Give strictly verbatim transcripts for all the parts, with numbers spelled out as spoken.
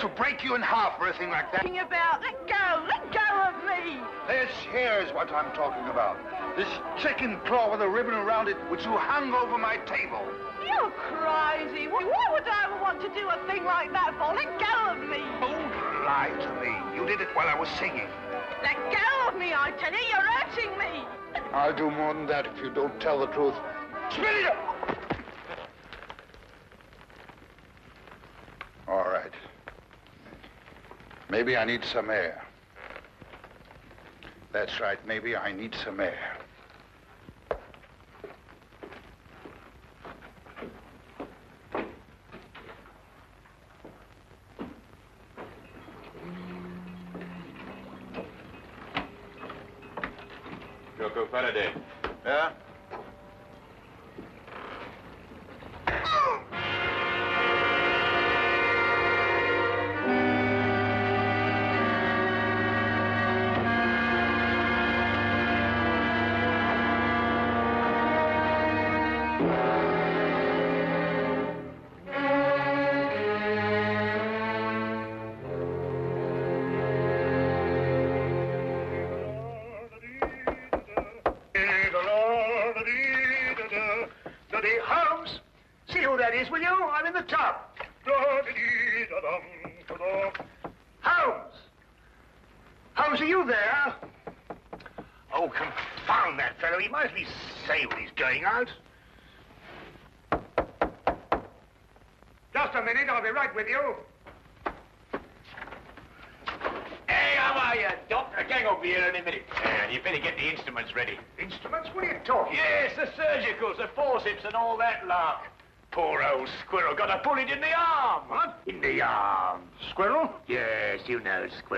to break you in half for a thing like that. About. Let go! Let go of me! This here is what I'm talking about. This chicken claw with a ribbon around it which you hung over my table. You're crazy. Why would I want to do a thing like that for? Let go of me! Don't lie to me. You did it while I was singing. Let go of me, I tell you. You're hurting me. I'll do more than that if you don't tell the truth. Spit it up! All right. Maybe I need some air. That's right. Maybe I need some air. Jocko Faraday. Yeah?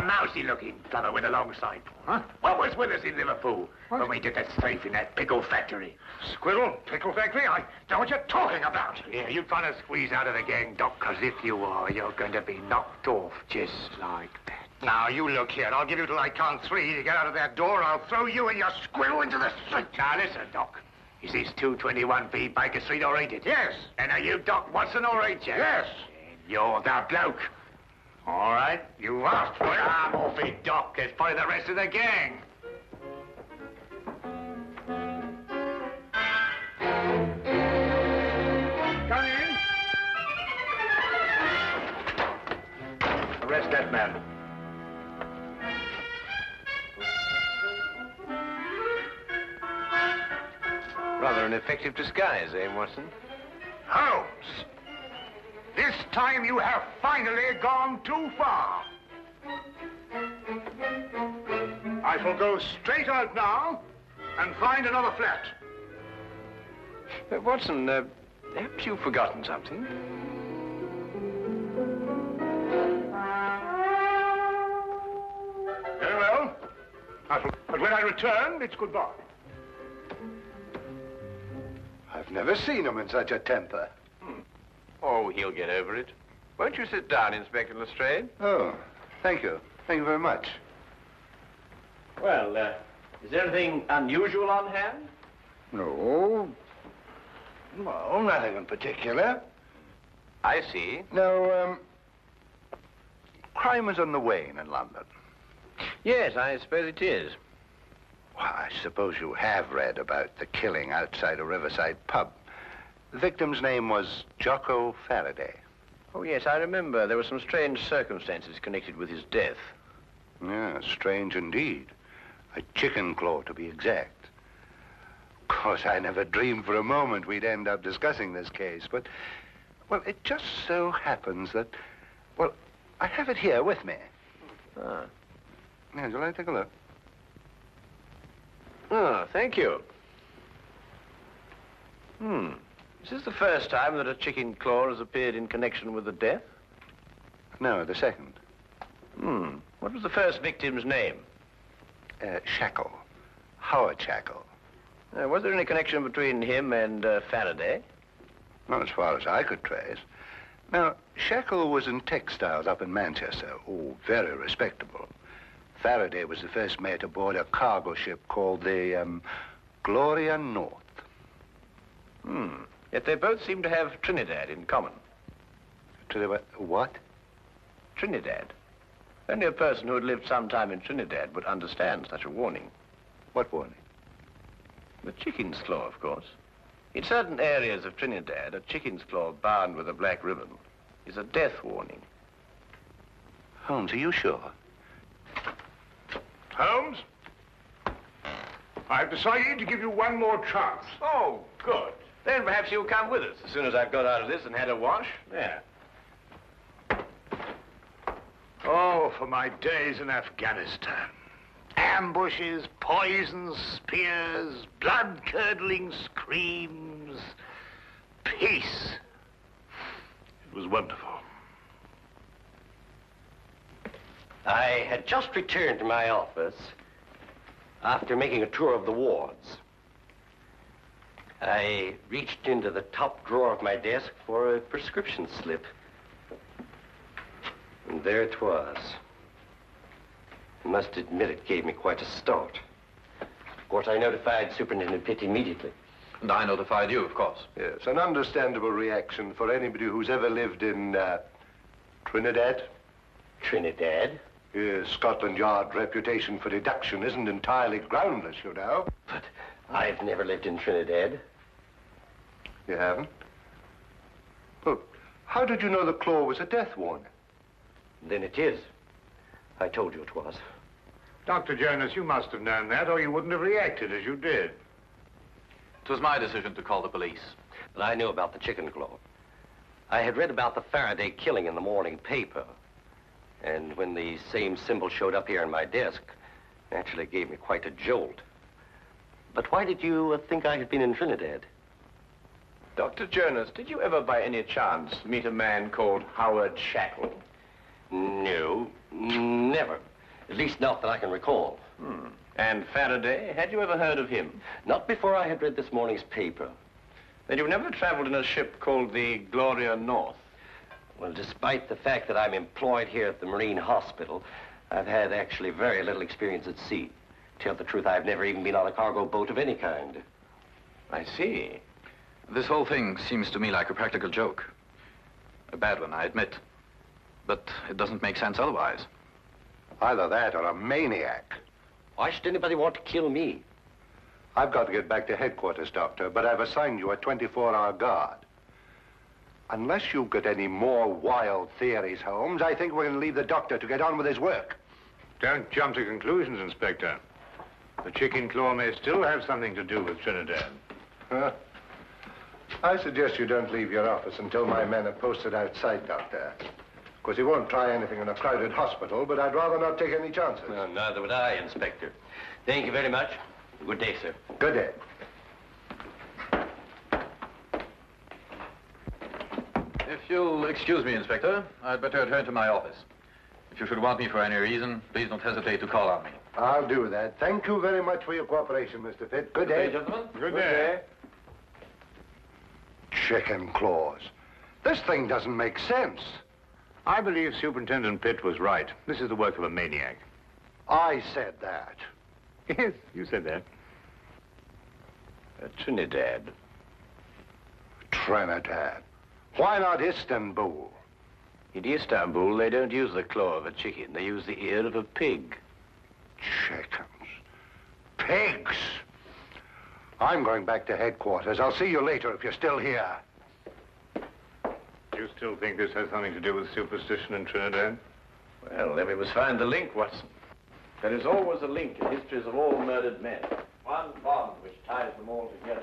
Mousy-looking fellow with a long sight. Huh? What was with us in Liverpool what? when we did that safe in that pickle factory? Squirrel? Pickle factory? I know what you're talking about. Yeah, you're trying to squeeze out of the gang, Doc, because if you are, you're going to be knocked off just like that. Now, you look here. I'll give you till I count three to get out of that door. I'll throw you and your squirrel into the street. Now, listen, Doc. Is this two twenty-one B Baker Street or ain't it? Yes. And are you Doc Watson or ain't you? Yes. And you're the bloke. All right, you asked for it. I'm off it, Doc. Let's follow the rest of the gang. Come in. Arrest that man. Rather an effective disguise, eh, Watson? Holmes! This time you have finally gone too far. I shall go straight out now and find another flat. Uh, Watson, uh, perhaps you've forgotten something. Very well. I shall... But when I return, it's goodbye. I've never seen him in such a temper. Oh, he'll get over it. Won't you sit down, Inspector Lestrade? Oh, thank you. Thank you very much. Well, uh, is there anything unusual on hand? No. No, nothing in particular. I see. No, um, crime is on the wane in London. Yes, I suppose it is. Well, I suppose you have read about the killing outside a Riverside pub. The victim's name was Jocko Faraday. Oh, yes, I remember. There were some strange circumstances connected with his death. Yeah, strange indeed. A chicken claw, to be exact. Of course, I never dreamed for a moment we'd end up discussing this case, but, well, it just so happens that, well, I have it here with me. Ah. Now, shall I take a look? Ah, thank you. Hmm. Is this the first time that a chicken claw has appeared in connection with the death? No, the second. Hmm. What was the first victim's name? Uh, Shackle. Howard Shackle. Uh, was there any connection between him and uh, Faraday? Not as far as I could trace. Now, Shackle was in textiles up in Manchester. Oh, very respectable. Faraday was the first mate aboard a cargo ship called the um, Gloria North. Hmm. Yet they both seem to have Trinidad in common. Trinidad what? Trinidad. Only a person who had lived some time in Trinidad would understand such a warning. What warning? The chicken's claw, of course. In certain areas of Trinidad, a chicken's claw bound with a black ribbon is a death warning. Holmes, are you sure? Holmes? I've decided to give you one more chance. Oh, good. Then perhaps you'll come with us as soon as I've got out of this and had a wash. Yeah. Oh, for my days in Afghanistan. Ambushes, poisons, spears, blood-curdling screams, peace. It was wonderful. I had just returned to my office after making a tour of the wards. I reached into the top drawer of my desk for a prescription slip. And there it was. I must admit it gave me quite a start. Of course, I notified Superintendent Pitt immediately. And I notified you, of course. Yes, an understandable reaction for anybody who's ever lived in uh, Trinidad. Trinidad? Yes, Scotland Yard reputation for deduction isn't entirely groundless, you know. But I've never lived in Trinidad. You haven't? Oh, how did you know the claw was a death warning? Then it is. I told you it was. Doctor Jonas, you must have known that, or you wouldn't have reacted as you did. It was my decision to call the police. But I knew about the chicken claw. I had read about the Faraday killing in the morning paper. And when the same symbol showed up here on my desk, naturally gave me quite a jolt. But why did you uh, think I had been in Trinidad? Doctor Jonas, did you ever by any chance meet a man called Howard Shackle? No, never. At least not that I can recall. Hmm. And Faraday, had you ever heard of him? Not before I had read this morning's paper. Then you've never traveled in a ship called the Gloria North? Well, despite the fact that I'm employed here at the Marine Hospital, I've had actually very little experience at sea. To tell the truth, I've never even been on a cargo boat of any kind. I see. This whole thing seems to me like a practical joke. A bad one, I admit. But it doesn't make sense otherwise. Either that or a maniac. Why should anybody want to kill me? I've got to get back to headquarters, Doctor, but I've assigned you a twenty-four hour guard. Unless you've got any more wild theories, Holmes, I think we're going to leave the doctor to get on with his work. Don't jump to conclusions, Inspector. The chicken claw may still have something to do with Trinidad. Huh? I suggest you don't leave your office until my men are posted outside, Doctor. Of course, he won't try anything in a crowded hospital, but I'd rather not take any chances. No, neither would I, Inspector. Thank you very much. Good day, sir. Good day. If you'll excuse me, Inspector, I'd better return to my office. If you should want me for any reason, please don't hesitate to call on me. I'll do that. Thank you very much for your cooperation, Mister Pitt. Good day, gentlemen. Good day. Chicken claws. This thing doesn't make sense. I believe Superintendent Pitt was right. This is the work of a maniac. I said that. Yes, you said that. Uh, Trinidad. Trinidad. Why not Istanbul? In Istanbul, they don't use the claw of a chicken. They use the ear of a pig. Chickens. Pigs. I'm going back to headquarters. I'll see you later if you're still here. You still think this has something to do with superstition in Trinidad? Well, then we must find the link, Watson. There is always a link in histories of all murdered men. One bond which ties them all together.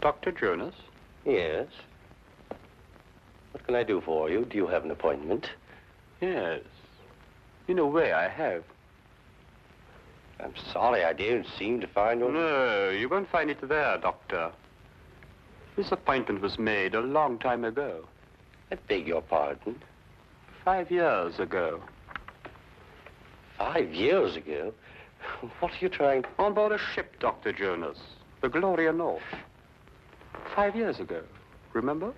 Doctor Jonas? Yes? What can I do for you? Do you have an appointment? Yes. In a way, I have. I'm sorry, I didn't seem to find one. No, you won't find it there, Doctor. This appointment was made a long time ago. I beg your pardon? Five years ago. Five years ago? What are you trying to... On board a ship, Doctor Jonas. The Gloria North. Five years ago. Remember?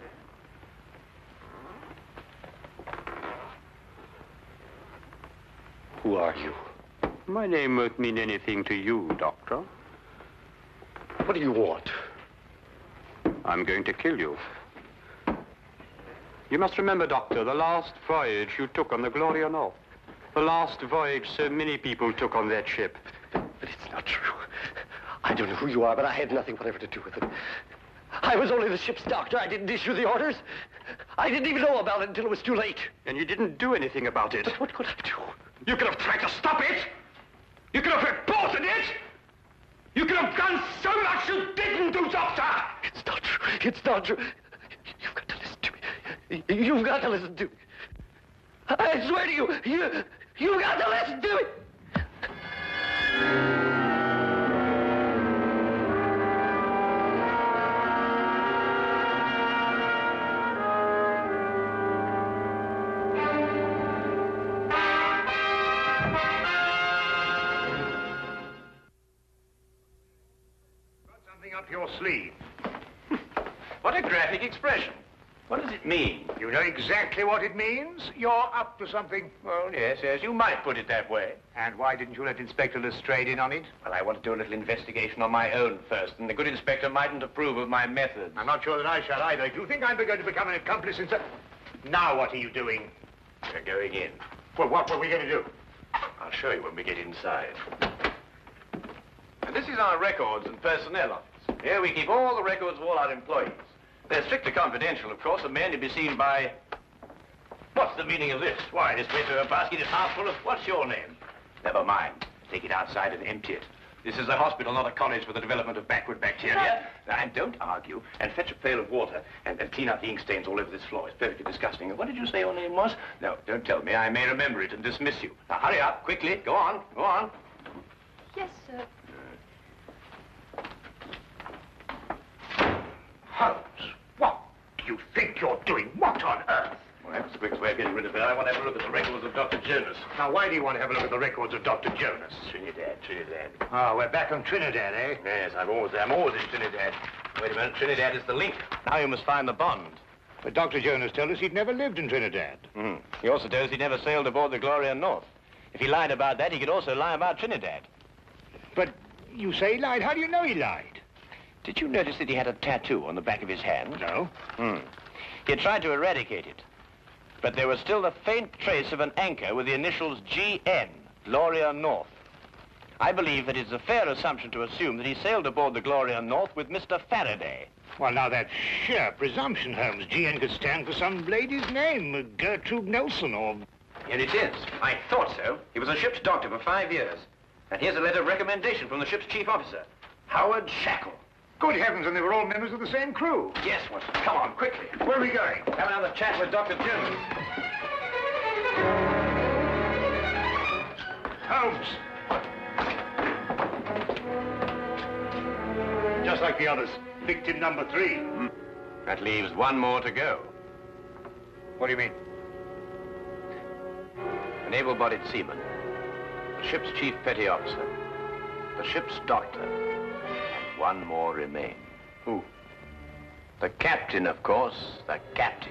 Who are you? My name won't mean anything to you, Doctor. What do you want? I'm going to kill you. You must remember, Doctor, the last voyage you took on the Gloria North. The last voyage so many people took on that ship. But it's not true. I don't know who you are, but I had nothing whatever to do with it. I was only the ship's doctor. I didn't issue the orders. I didn't even know about it until it was too late. And you didn't do anything about it. But what could I do? You could have tried to stop it. You could have reported it. You could have done so much you didn't do, Doctor. It's not true. It's not true. You've got to listen to me. You've got to listen to me. I swear to you, you, you've got to listen to me. Got something up your sleeve. What a graphic expression. What does it mean? You know exactly what it means. You're up to something. Well, yes, yes, you might put it that way. And why didn't you let Inspector Lestrade in on it? Well, I want to do a little investigation on my own first, and the good inspector mightn't approve of my methods. I'm not sure that I shall either. If you think I'm going to become an accomplice in... Now what are you doing? We're going in. Well, what were we going to do? I'll show you when we get inside. And this is our records and personnel office. Here we keep all the records of all our employees. They're strictly confidential, of course. A man to be seen by... What's the meaning of this? Why, this paper of a basket is half full of... What's your name? Never mind. Take it outside and empty it. This is a hospital, not a college for the development of backward bacteria. Now, and don't argue. And fetch a pail of water and, and clean out the ink stains all over this floor. It's perfectly disgusting. And what did you say your name was? No, don't tell me. I may remember it and dismiss you. Now, hurry up, quickly. Go on, go on. Yes, sir. Holmes, what do you think you're doing? What on earth? Well, that was the quickest way of getting rid of her. I want to have a look at the records of Doctor Jonas. Now, why do you want to have a look at the records of Doctor Jonas? Trinidad, Trinidad. Ah, oh, we're back on Trinidad, eh? Yes, I'm always, I'm always in Trinidad. Wait a minute, Trinidad is the link. Now you must find the bond. But Doctor Jonas told us he'd never lived in Trinidad. Mm. He also told us he'd never sailed aboard the Gloria North. If he lied about that, he could also lie about Trinidad. But you say he lied. How do you know he lied? Did you notice that he had a tattoo on the back of his hand? No. Hmm. He had tried to eradicate it, but there was still the faint trace of an anchor with the initials G N, Gloria North. I believe that it's a fair assumption to assume that he sailed aboard the Gloria North with Mister Faraday. Well, now that's sheer presumption, Holmes. G N could stand for some lady's name, Gertrude Nelson or... Here it is. I thought so. He was a ship's doctor for five years. And here's a letter of recommendation from the ship's chief officer, Howard Shackle. Good heavens, and they were all members of the same crew. Yes, Watson. Come on, quickly. Where are we going? Have another chat with Doctor Jonas. Holmes. Just like the others. Victim number three. Mm. That leaves one more to go. What do you mean? An able-bodied seaman. The ship's chief petty officer. The ship's doctor. One more remains. Who? The captain, of course. The captain.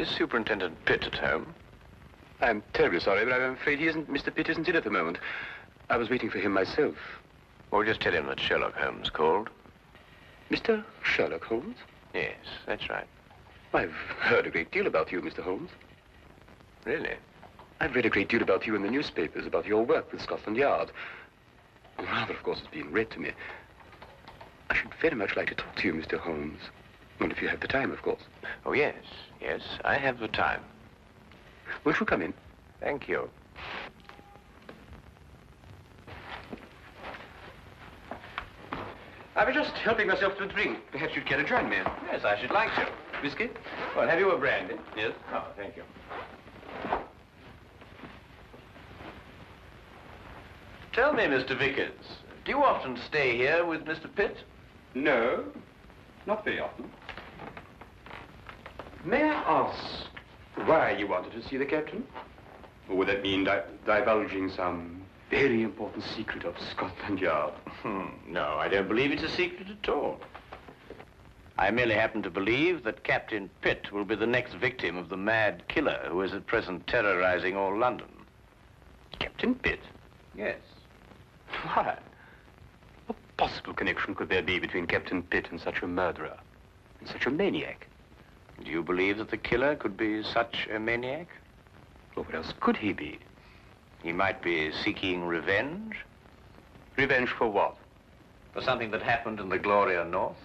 Is Superintendent Pitt at home? I'm terribly sorry, but I'm afraid he isn't. Mister Pitt isn't in at the moment. I was waiting for him myself. Well, just tell him that Sherlock Holmes called. Mister Sherlock Holmes? Yes, that's right. I've heard a great deal about you, Mister Holmes. Really? I've read a great deal about you in the newspapers, about your work with Scotland Yard. Or rather, of course, it's been read to me. I should very much like to talk to you, Mister Holmes. Well, if you have the time, of course. Oh, yes. Yes, I have the time. Won't you come in? Thank you. I was just helping myself to a drink. Perhaps you'd care to join me. Yes, I should like to. Whiskey? Well, have you a brandy? Yes. Oh, thank you. Tell me, Mister Vickers, do you often stay here with Mister Pitt? No, not very often. May I ask why you wanted to see the captain? Or would that mean di divulging some very important secret of Scotland Yard? Hmm. No, I don't believe it's a secret at all. I merely happen to believe that Captain Pitt will be the next victim of the mad killer who is at present terrorizing all London. Captain Pitt? Yes. Why? What possible connection could there be between Captain Pitt and such a murderer, and such a maniac? Do you believe that the killer could be such a maniac? Or what else could he be? He might be seeking revenge. Revenge for what? For something that happened in the Gloria North.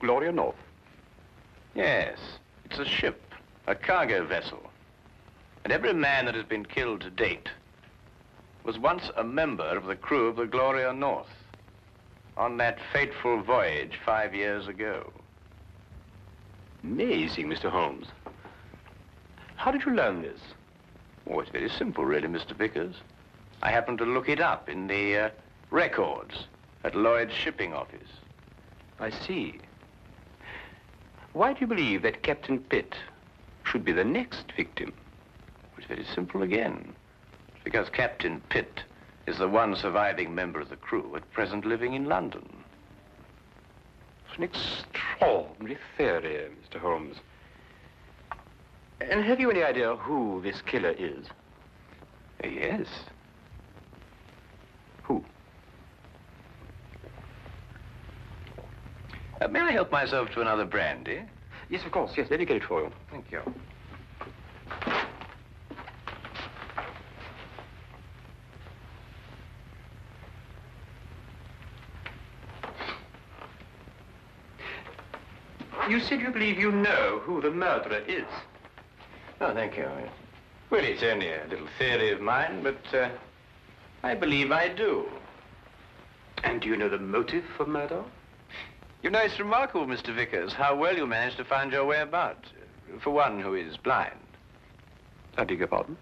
Gloria North? Yes. It's a ship, a cargo vessel. And every man that has been killed to date was once a member of the crew of the Gloria North on that fateful voyage five years ago. Amazing, Mister Holmes. How did you learn this? Oh, it's very simple, really, Mister Vickers. I happened to look it up in the uh, records at Lloyd's shipping office. I see. Why do you believe that Captain Pitt should be the next victim? It's very simple again. It's because Captain Pitt is the one surviving member of the crew at present living in London. It's an extraordinary theory, Mister Holmes. And have you any idea who this killer is? Uh, yes. Who? Uh, may I help myself to another brandy? Yes, of course. Yes, let me get it for you. Thank you. You said you believe you know who the murderer is. Oh, thank you. Well, it's only a little theory of mine, but uh, I believe I do. And do you know the motive for murder? You know, it's remarkable, Mister Vickers, how well you managed to find your way about, for one who is blind. I beg your pardon?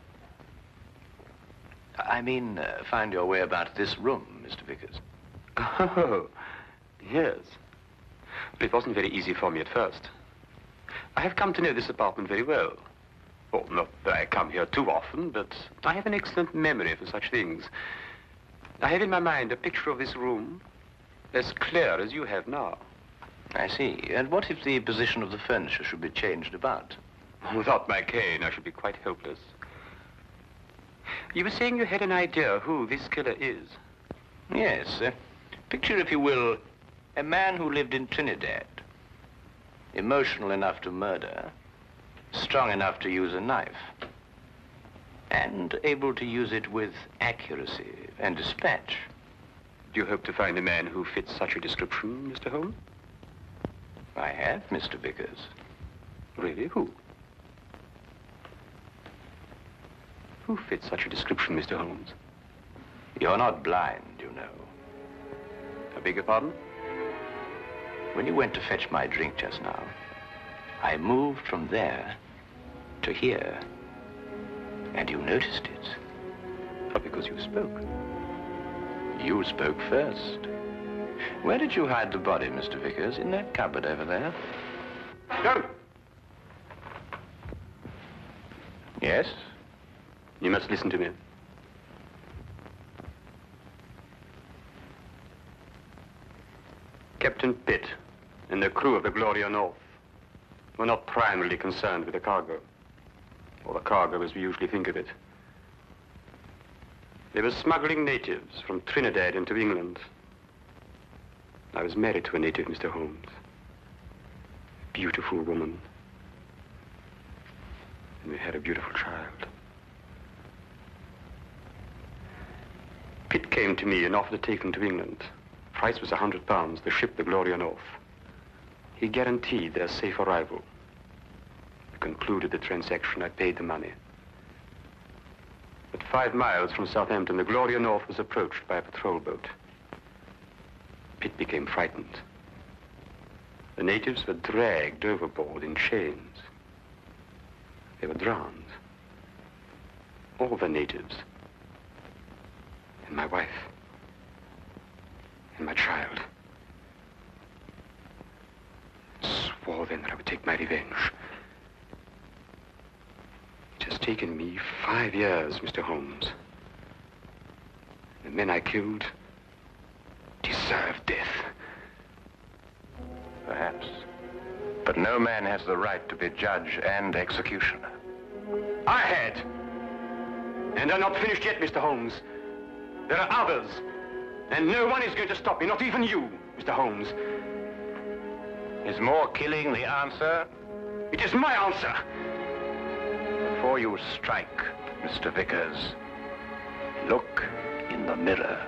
I mean, uh, find your way about this room, Mister Vickers. Oh, yes. But it wasn't very easy for me at first. I have come to know this apartment very well. Well, not that I come here too often, but I have an excellent memory for such things. I have in my mind a picture of this room as clear as you have now. I see. And what if the position of the furniture should be changed about? Without my cane, I should be quite helpless. You were saying you had an idea who this killer is. Yes. Uh, picture, if you will, a man who lived in Trinidad. Emotional enough to murder, strong enough to use a knife, and able to use it with accuracy and dispatch. Do you hope to find a man who fits such a description, Mister Holmes? I have, Mister Vickers. Really, who? Who fits such a description, Mister Holmes? You're not blind, you know. I beg your pardon? When you went to fetch my drink just now, I moved from there to here, and you noticed it. But because you spoke. You spoke first. Where did you hide the body, Mister Vickers? In that cupboard over there? No. Yes? You must listen to me. Captain Pitt and the crew of the Gloria North We're not primarily concerned with the cargo, or the cargo as we usually think of it. They were smuggling natives from Trinidad into England. I was married to a native, Mister Holmes. A beautiful woman. And we had a beautiful child. Pitt came to me and offered to take them to England. Price was a hundred pounds, the ship the Gloria North. He guaranteed their safe arrival. We concluded the transaction, I paid the money. At five miles from Southampton, the Gloria North was approached by a patrol boat. Pitt became frightened. The natives were dragged overboard in chains. They were drowned. All the natives. And my wife. And my child. I swore then that I would take my revenge. It has taken me five years, Mister Holmes. The men I killed deserve death. Perhaps. But no man has the right to be judge and executioner. I had. And I'm not finished yet, Mister Holmes. There are others. And no one is going to stop me, not even you, Mister Holmes. Is more killing the answer? It is my answer. Before you strike, Mister Vickers, look in the mirror.